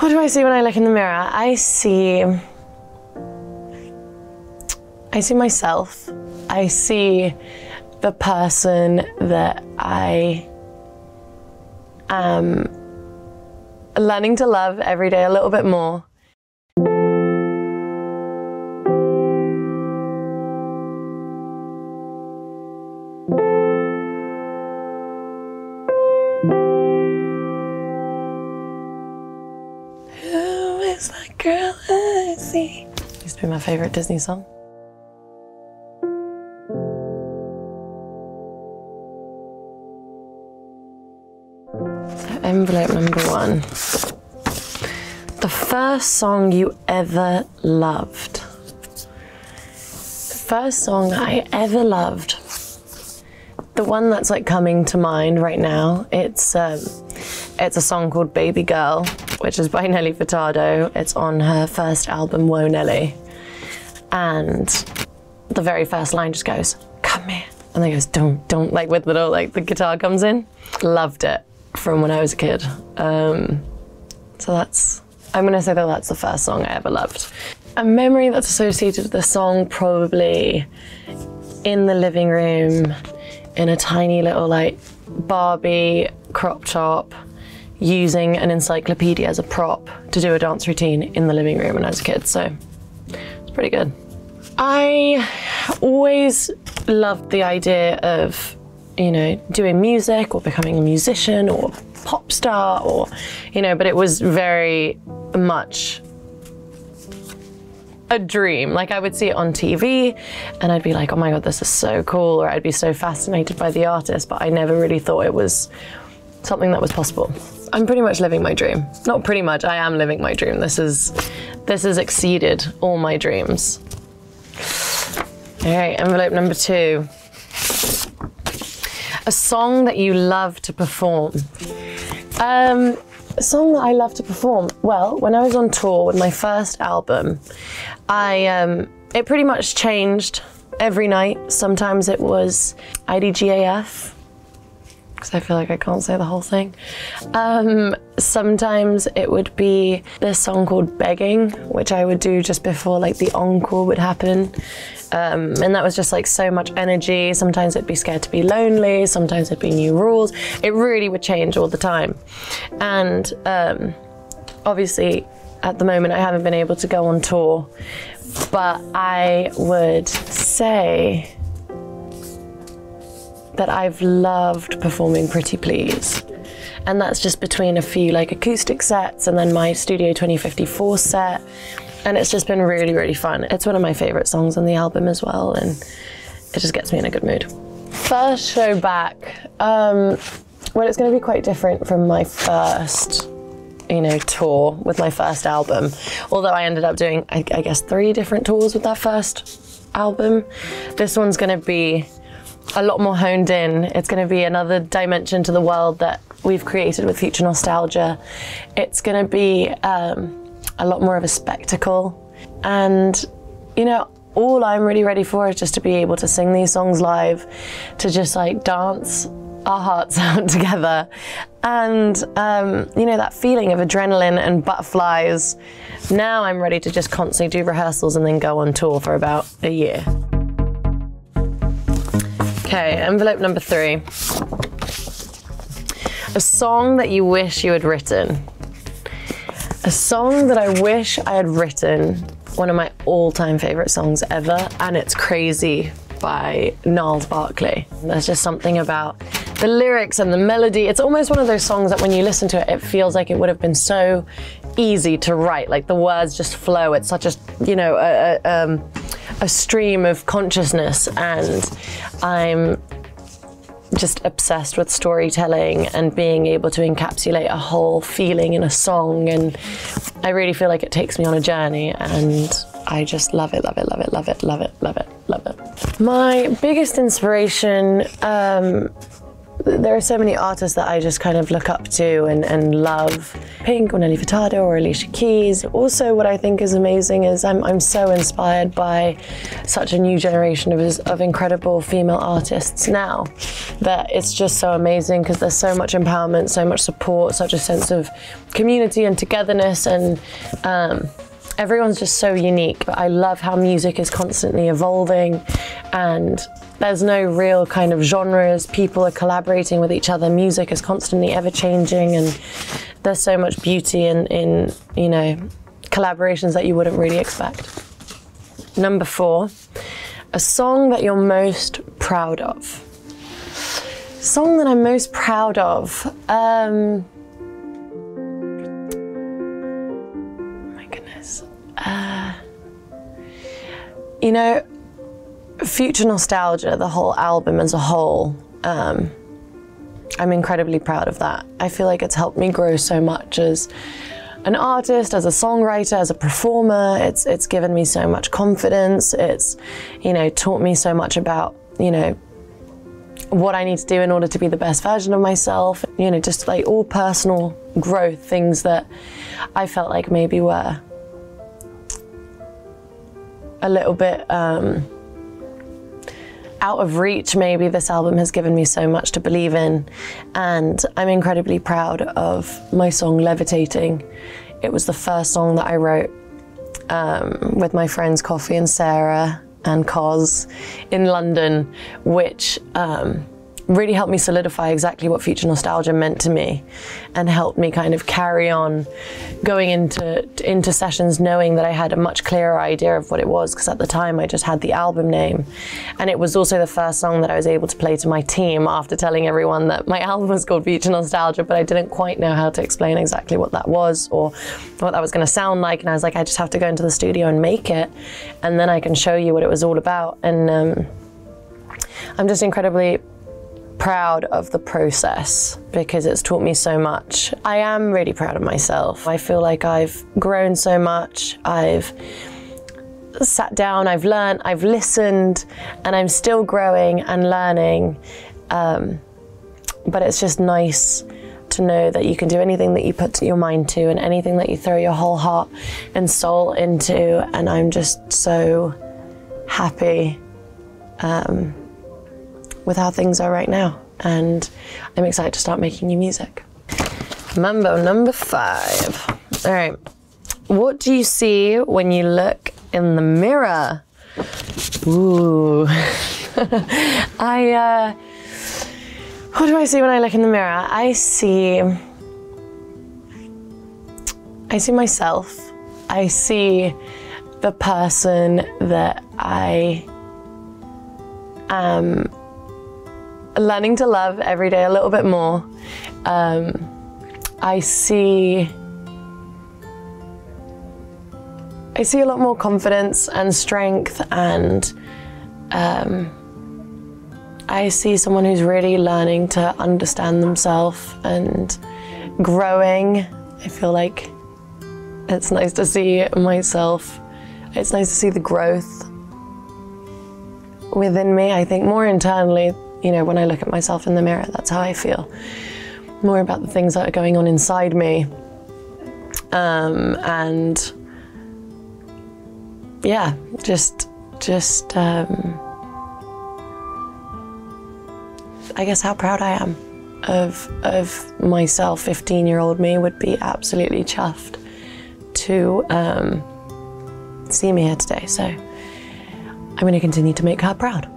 What do I see when I look in the mirror? I see myself. I see the person that I am learning to love every day a little bit more. Who is that girl I see? Used to be my favorite Disney song. Envelope number one. The first song you ever loved. The first song I ever loved. The one that's like coming to mind right now. It's a song called Baby Girl, which is by Nelly Furtado. It's on her first album, Whoa, Nelly. And the very first line just goes, "Come here." And then it goes, don't, like with little, like the guitar comes in. Loved it. From when I was a kid. So that's, I'm gonna say that that's the first song I ever loved. A memory that's associated with the song, probably in the living room, in a tiny little like Barbie crop top, using an encyclopedia as a prop to do a dance routine in the living room when I was a kid, so it's pretty good. I always loved the idea of, you know, doing music or becoming a musician or pop star or, you know, but it was very much a dream. Like I would see it on TV and I'd be like, oh my God, this is so cool. Or I'd be so fascinated by the artist, but I never really thought it was something that was possible. I'm pretty much living my dream. Not pretty much, I am living my dream. This has exceeded all my dreams. All right, envelope number two. A song that you love to perform. A song that I love to perform. Well, when I was on tour with my first album, it pretty much changed every night. Sometimes it was IDGAF, because I feel like I can't say the whole thing. Sometimes it would be this song called Begging, which I would do just before like the encore would happen. And that was just like so much energy. Sometimes it'd be Scared to Be Lonely. Sometimes it'd be New Rules. It really would change all the time. And obviously at the moment I haven't been able to go on tour, but I would say that I've loved performing Pretty Please. And that's just between a few like acoustic sets and then my Studio 2054 set. And it's just been really, really fun. It's one of my favorite songs on the album as well, and it just gets me in a good mood. First show back. Well, it's gonna be quite different from my first, you know, tour with my first album. Although I ended up doing, I guess, 3 different tours with that first album. This one's gonna be a lot more honed in. It's gonna be another dimension to the world that we've created with Future Nostalgia. It's gonna be, a lot more of a spectacle. And, you know, all I'm really ready for is just to be able to sing these songs live, to just like dance our hearts out together. And, you know, that feeling of adrenaline and butterflies. Now I'm ready to just constantly do rehearsals and then go on tour for about a year. Okay, envelope number 3. A song that you wish you had written. A song that I wish I had written, one of my all-time favorite songs ever, and it's Crazy by Gnarls Barkley. There's just something about the lyrics and the melody. It's almost one of those songs that when you listen to it, it feels like it would have been so easy to write. Like the words just flow. It's such a, you know, a stream of consciousness, and I'm just obsessed with storytelling and being able to encapsulate a whole feeling in a song, and I really feel like it takes me on a journey, and I just love it, love it, love it, love it, love it, love it, love it. My biggest inspiration there are so many artists that I just kind of look up to and love. Pink or Nelly Furtado or Alicia Keys. Also, what I think is amazing is I'm so inspired by such a new generation of incredible female artists now that it's just so amazing because there's so much empowerment, so much support, such a sense of community and togetherness, and everyone's just so unique. But I love how music is constantly evolving and there's no real kind of genres. People are collaborating with each other. Music is constantly ever changing and there's so much beauty in you know, collaborations that you wouldn't really expect. Number 4, a song that you're most proud of. Song that I'm most proud of. You know, Future Nostalgia, the whole album as a whole, I'm incredibly proud of that. I feel like it's helped me grow so much as an artist, as a songwriter, as a performer. It's given me so much confidence. It's, you know, taught me so much about, you know, what I need to do in order to be the best version of myself, you know, just like all personal growth, things that I felt like maybe were a little bit out of reach. Maybe this album has given me so much to believe in, and I'm incredibly proud of my song Levitating. It was the first song that I wrote with my friends Coffee and Sarah and Coz in London, which really helped me solidify exactly what Future Nostalgia meant to me and helped me kind of carry on going into sessions knowing that I had a much clearer idea of what it was, because at the time I just had the album name. And it was also the first song that I was able to play to my team after telling everyone that my album was called Future Nostalgia, but I didn't quite know how to explain exactly what that was or what that was going to sound like. And I was like, I just have to go into the studio and make it, and then I can show you what it was all about. And I'm just incredibly proud of the process because it's taught me so much. I am really proud of myself. I feel like I've grown so much. I've sat down, I've learned, I've listened, and I'm still growing and learning. But it's just nice to know that you can do anything that you put your mind to and anything that you throw your whole heart and soul into. And I'm just so happy with how things are right now. And I'm excited to start making new music. Mumbo number 5. All right. What do you see when you look in the mirror? Ooh. What do I see when I look in the mirror? I see myself. I see the person that I am learning to love every day a little bit more. I see a lot more confidence and strength, and I see someone who's really learning to understand themselves and growing. I feel like it's nice to see myself. It's nice to see the growth within me, I think, more internally. You know, when I look at myself in the mirror, that's how I feel. More about the things that are going on inside me. And yeah, I guess how proud I am of myself. 15-year-old me would be absolutely chuffed to see me here today. So I'm going to continue to make her proud.